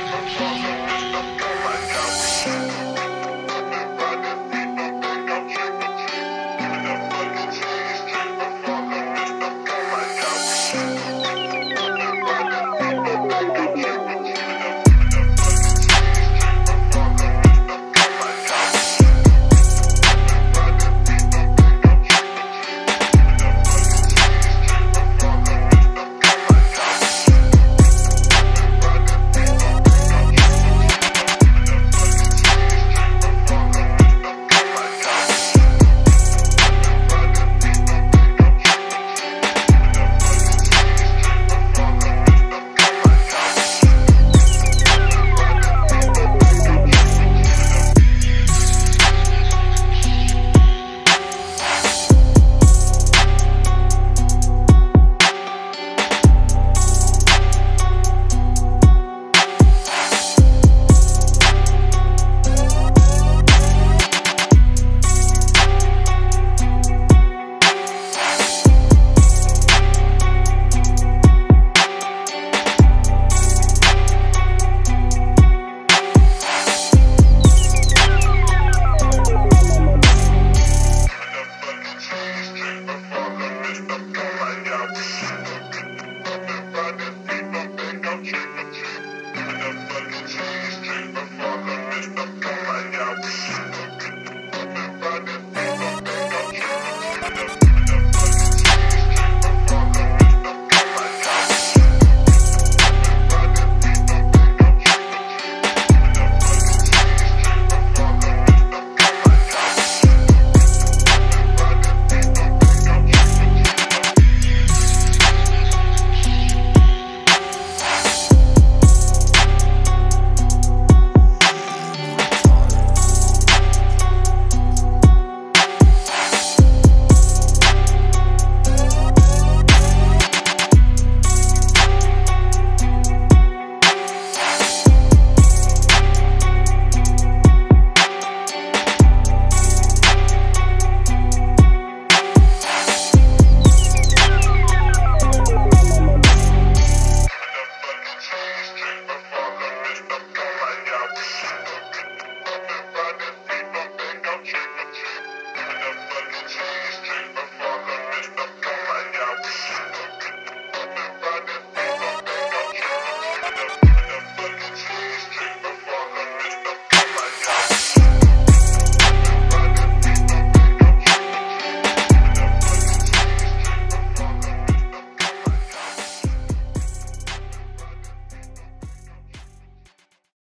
I'm